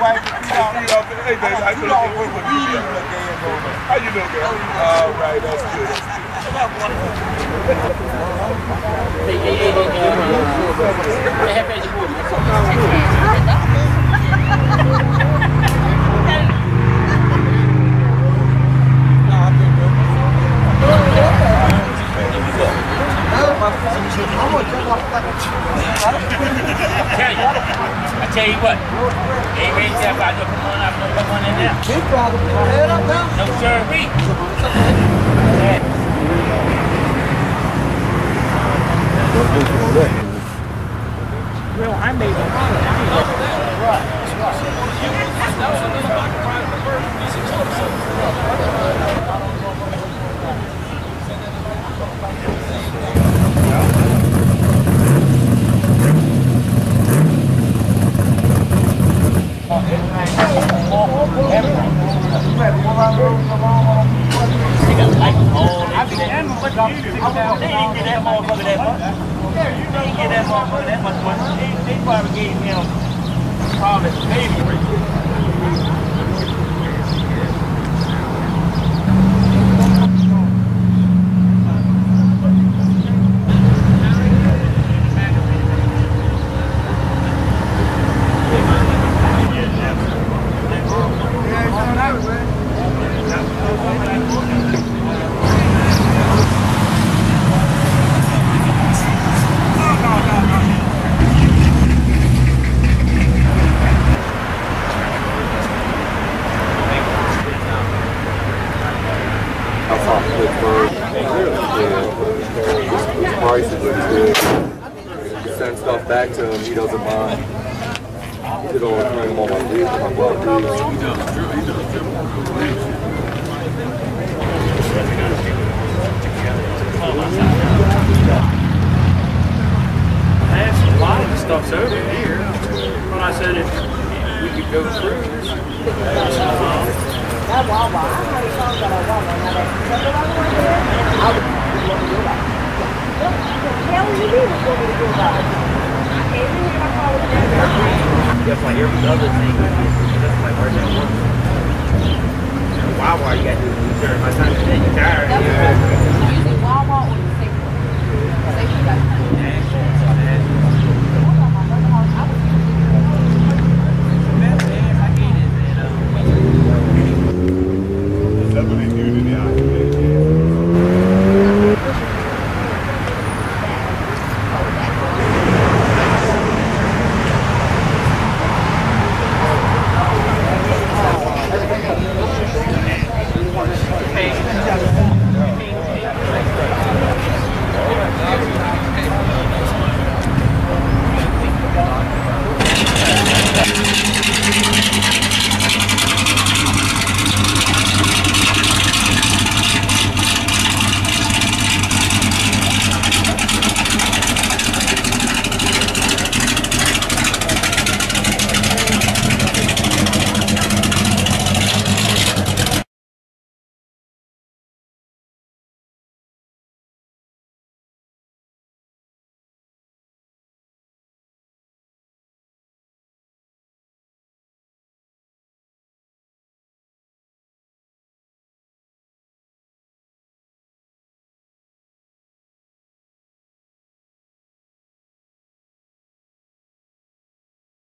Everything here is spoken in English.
Why you got to do a turn by the time you take your tire?